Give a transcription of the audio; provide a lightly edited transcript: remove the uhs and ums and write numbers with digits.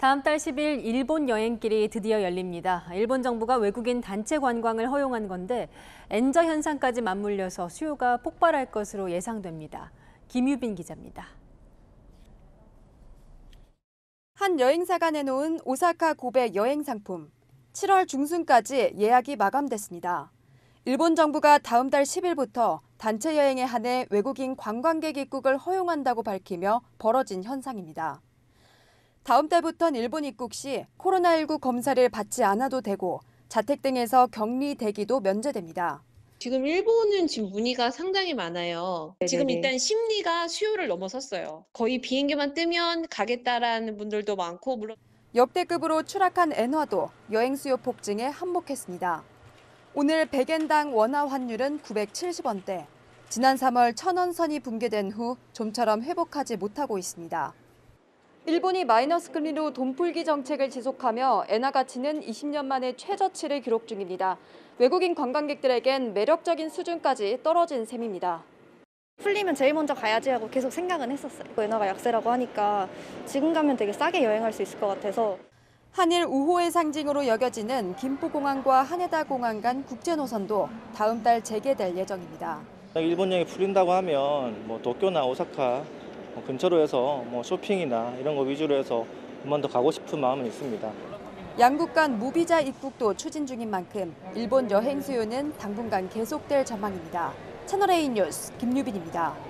다음 달 10일 일본 여행길이 드디어 열립니다. 일본 정부가 외국인 단체 관광을 허용한 건데 엔저 현상까지 맞물려서 수요가 폭발할 것으로 예상됩니다. 김유빈 기자입니다. 한 여행사가 내놓은 오사카 고베 여행 상품. 7월 중순까지 예약이 마감됐습니다. 일본 정부가 다음 달 10일부터 단체 여행에 한해 외국인 관광객 입국을 허용한다고 밝히며 벌어진 현상입니다. 다음 달부터는 일본 입국 시 코로나19 검사를 받지 않아도 되고 자택 등에서 격리 대기도 면제됩니다. 지금 일본은 지금 문의가 상당히 많아요. 네네네. 지금 일단 심리가 수요를 넘어섰어요. 거의 비행기만 뜨면 가겠다라는 분들도 많고 물론 역대급으로 추락한 엔화도 여행 수요 폭증에 한몫했습니다. 오늘 100엔당 원화 환율은 970원대, 지난 3월 1,000원 선이 붕괴된 후 좀처럼 회복하지 못하고 있습니다. 일본이 마이너스 금리로 돈풀기 정책을 지속하며 엔화 가치는 20년 만에 최저치를 기록 중입니다. 외국인 관광객들에겐 매력적인 수준까지 떨어진 셈입니다. 풀리면 제일 먼저 가야지 하고 계속 생각은 했었어요. 엔화가 약세라고 하니까 지금 가면 되게 싸게 여행할 수 있을 것 같아서. 한일 우호의 상징으로 여겨지는 김포공항과 하네다공항 간 국제노선도 다음 달 재개될 예정입니다. 일본 여행이 풀린다고 하면 도쿄나 오사카 근처로 해서 쇼핑이나 이런 거 위주로 해서 한 번 더 가고 싶은 마음은 있습니다. 양국 간 무비자 입국도 추진 중인 만큼 일본 여행 수요는 당분간 계속될 전망입니다. 채널A 뉴스 김유빈입니다.